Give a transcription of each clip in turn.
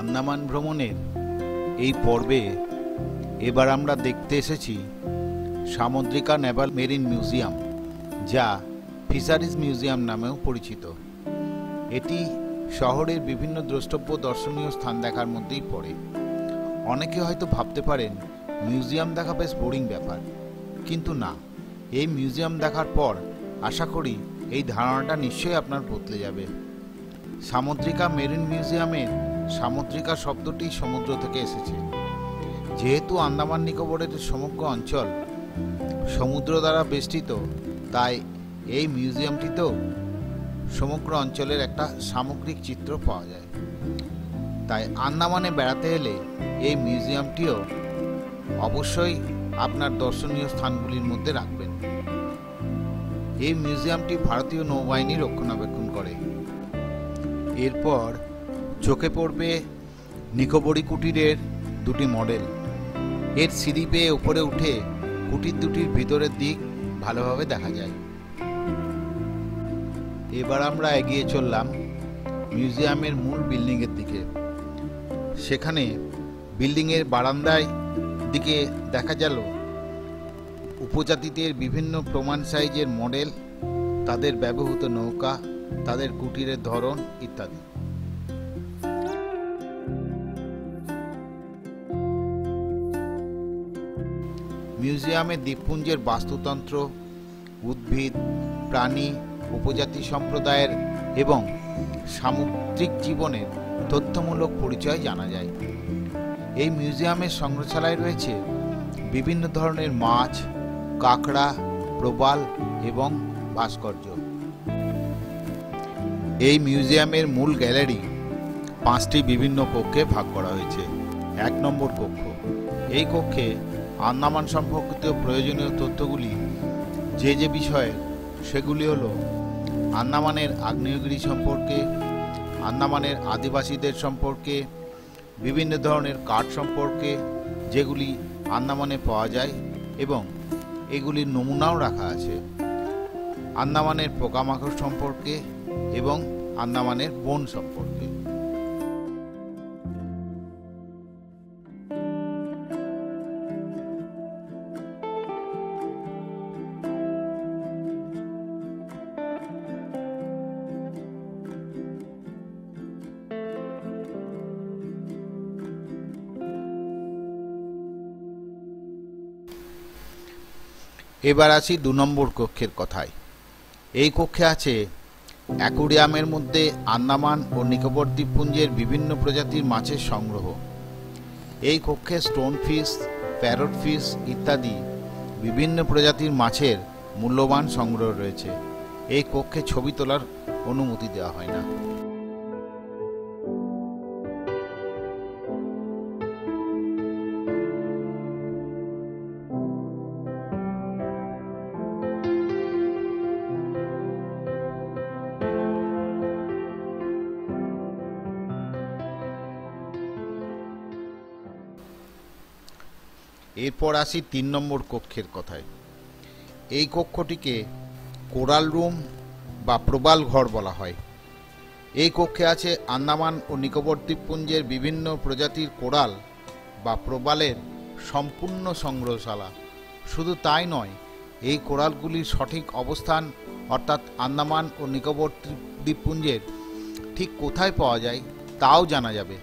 আন্দামান ভ্রমণের এই পর্বে এবার আমরা দেখতে এসেছি সামুদ্রিকা নেভাল মেরিন মিউজিয়াম, যা ফিশারিজ মিউজিয়াম নামেও পরিচিত। এটি শহরের বিভিন্ন দ্রষ্টব্য দর্শনীয় স্থান দেখার মধ্যেই পড়ে। অনেকে হয়তো ভাবতে পারেন মিউজিয়াম দেখা বেশ বোরিং ব্যাপার, কিন্তু না, এই মিউজিয়াম দেখার পর আশা করি এই ধারণাটা নিশ্চয়ই আপনার বদলে যাবে। সামুদ্রিকা মেরিন মিউজিয়ামের সামুদ্রিকা শব্দটি সমুদ্র থেকে এসেছে। যেহেতু আন্দামান নিকোবরের সমগ্র অঞ্চল সমুদ্র দ্বারা বেষ্টিত, তাই এই মিউজিয়ামটিতেও সমগ্র অঞ্চলের একটা সামগ্রিক চিত্র পাওয়া যায়। তাই আন্দামানে বেড়াতে এলে এই মিউজিয়ামটিও অবশ্যই আপনার দর্শনীয় স্থানগুলির মধ্যে রাখবেন। এই মিউজিয়ামটি ভারতীয় নৌবাহিনী রক্ষণাবেক্ষণ করে। এরপর চোখে পড়বে নিকোবরি কুটিরের দুটি মডেল। এর সিঁড়ি পেয়ে উপরে উঠে কুটির দুটির ভিতরের দিক ভালোভাবে দেখা যায়। এবার আমরা এগিয়ে চললাম মিউজিয়ামের মূল বিল্ডিংয়ের দিকে। সেখানে বিল্ডিংয়ের বারান্দায় দিকে দেখা গেল উপজাতিদের বিভিন্ন প্রমাণ সাইজের মডেল, তাদের ব্যবহৃত নৌকা, তাদের কুটিরের ধরন ইত্যাদি। মিউজিয়ামে দ্বীপপুঞ্জের বাস্তুতন্ত্র, উদ্ভিদ, প্রাণী, উপজাতি সম্প্রদায়ের এবং সামুদ্রিক জীবনের তথ্যমূলক পরিচয় জানা যায়। এই মিউজিয়ামের সংগ্রহশালায় রয়েছে বিভিন্ন ধরনের মাছ, কাঁকড়া, প্রবাল এবং ভাস্কর্য। এই মিউজিয়ামের মূল গ্যালারি পাঁচটি বিভিন্ন কক্ষে ভাগ করা হয়েছে। 1 নম্বর কক্ষ, এই কক্ষে আন্দামান সম্পর্কিত প্রয়োজনীয় তথ্যগুলি যে বিষয়ে, সেগুলি হলো আন্দামানের আগ্নেয়গিরি সম্পর্কে, আন্দামানের আদিবাসীদের সম্পর্কে, বিভিন্ন ধরনের কাঠ সম্পর্কে যেগুলি আন্দামানে পাওয়া যায় এবং এগুলির নমুনাও রাখা আছে, আন্দামানের পোকামাকড় সম্পর্কে এবং আন্দামানের বন সম্পর্কে। এবার আসি 2 নম্বর কক্ষের কথায়। এই কক্ষে আছে অ্যাকোয়ারিয়ামের মধ্যে আন্দামান ও নিকোবর দ্বীপপুঞ্জের বিভিন্ন প্রজাতির মাছের সংগ্রহ। এই কক্ষে স্টোন ফিশ, প্যারট ফিশ ইত্যাদি বিভিন্ন প্রজাতির মাছের মূল্যবান সংগ্রহ রয়েছে। এই কক্ষে ছবি তোলার অনুমতি দেওয়া হয় না। এরপর আসি 3 নম্বর কক্ষের কথায়। এই কক্ষটিকে কোরাল রুম বা প্রবাল ঘর বলা হয়। এই কক্ষে আছে আন্দামান ও নিকোবর দ্বীপপুঞ্জের বিভিন্ন প্রজাতির কোরাল বা প্রবালের সম্পূর্ণ সংগ্রহশালা। শুধু তাই নয়, এই কোরালগুলির সঠিক অবস্থান অর্থাৎ আন্দামান ও নিকোবর দ্বীপপুঞ্জের ঠিক কোথায় পাওয়া যায় তাও জানা যাবে।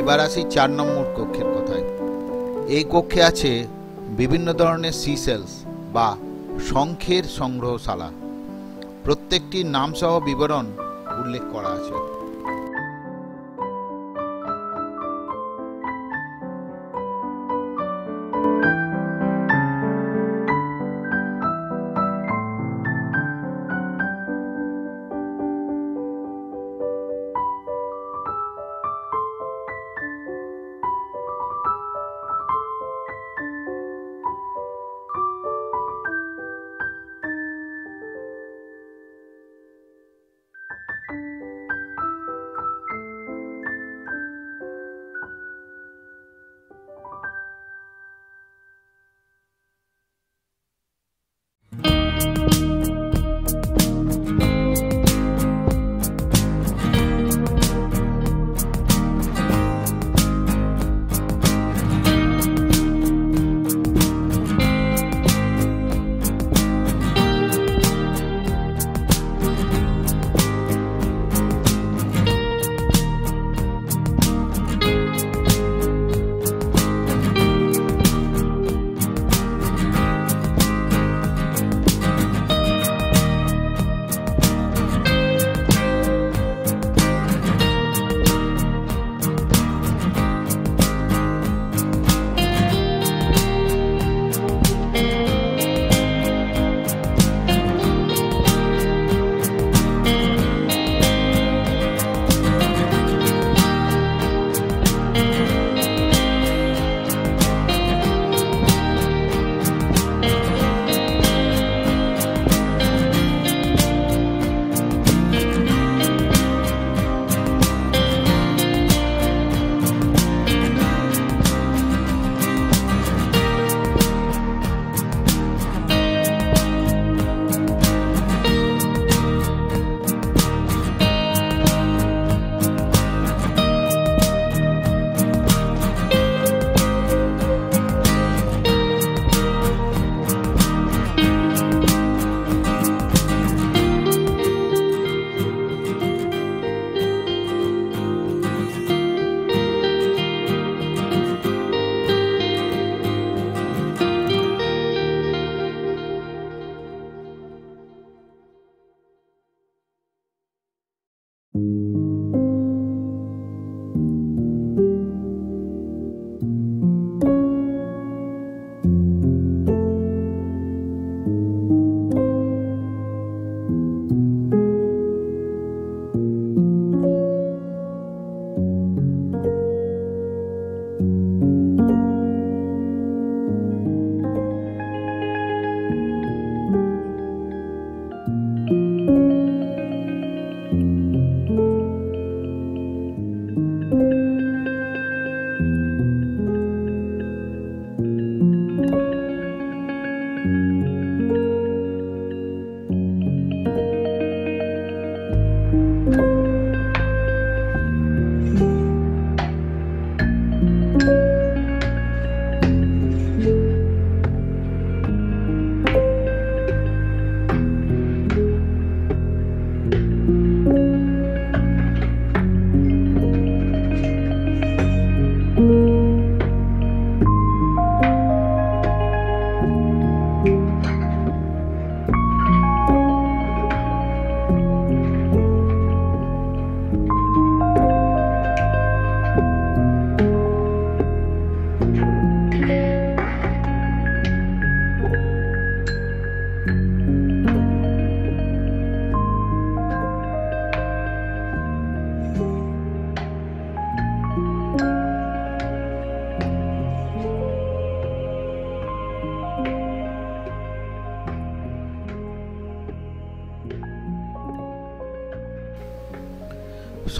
এবার আসি ৪ নম্বর কক্ষের কথায়। এই কক্ষে আছে বিভিন্ন ধরনের সিসেলস বা শঙ্খের সংগ্রহশালা। প্রত্যেকটির নামসহ বিবরণ উল্লেখ করা আছে।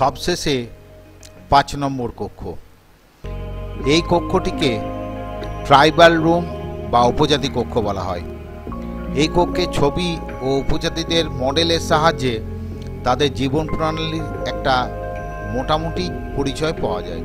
सबशेषे ৫ নম্বর কক্ষ। এই কক্ষটিকে ট্রাইবাল রুম বা উপজাতি কক্ষ বলা হয়। এই কক্ষে ছবি ও উপজাতিদের মডেলের সাহায্যে তাদের জীবন প্রণালীর একটা মোটামুটি পরিচয় পাওয়া যায়।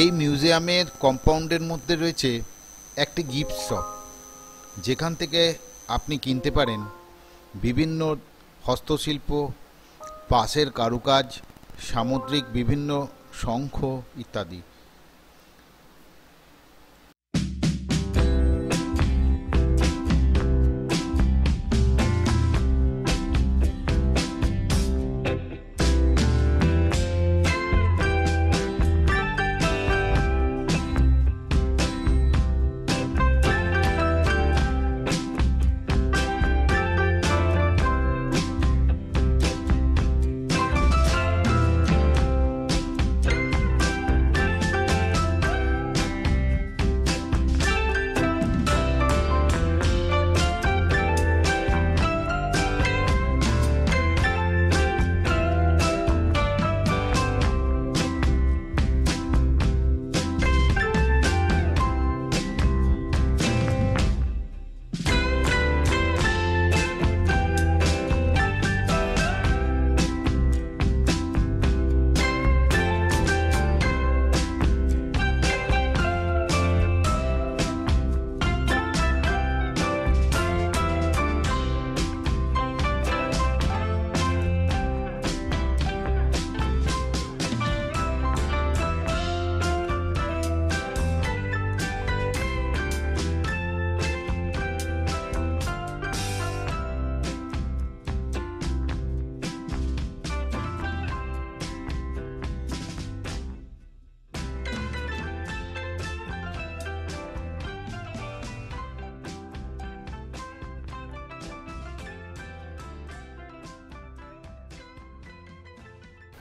এই মিউজিয়ামের কম্পাউন্ডের মধ্যে রয়েছে একটি গিফট শপ, যেখান থেকে আপনি কিনতে পারেন বিভিন্ন হস্তশিল্প, পাশের কারুকাজ, সামুদ্রিক বিভিন্ন শঙ্খ ইত্যাদি।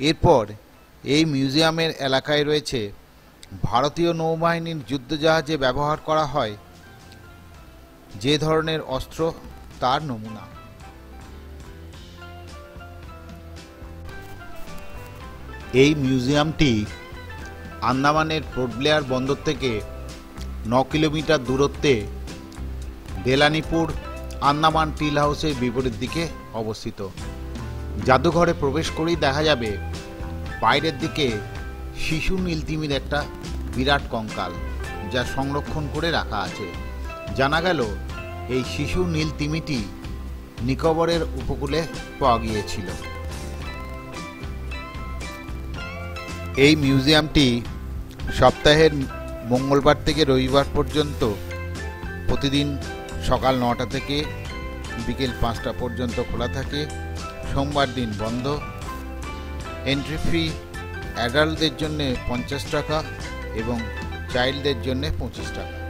এরপর এই মিউজিয়ামের এলাকায় রয়েছে ভারতীয় নৌবাহিনীর যুদ্ধজাহাজে ব্যবহার করা হয় যে ধরনের অস্ত্র তার নমুনা। এই মিউজিয়ামটি আন্দামানের পোর্ট ব্লেয়ার বন্দর থেকে 9 কিলোমিটার দূরত্বে দেলানিপুর আন্দামান টিল হাউসের বিপরীত দিকে অবস্থিত। জাদুঘরে প্রবেশ করেই দেখা যাবে বাইরের দিকে শিশু নীলতিমির একটা বিরাট কঙ্কাল, যা সংরক্ষণ করে রাখা আছে। জানা গেল এই শিশু নীলতিমিটি নিকোবরের উপকূলে পাওয়া গিয়েছিল। এই মিউজিয়ামটি সপ্তাহের মঙ্গলবার থেকে রবিবার পর্যন্ত প্রতিদিন সকাল 9টা থেকে বিকেল 5টা পর্যন্ত খোলা থাকে। সোমবার দিন বন্ধ। এন্ট্রি ফি অ্যাডাল্টদের জন্য 50 টাকা এবং চাইল্ডদের জন্য 25 টাকা।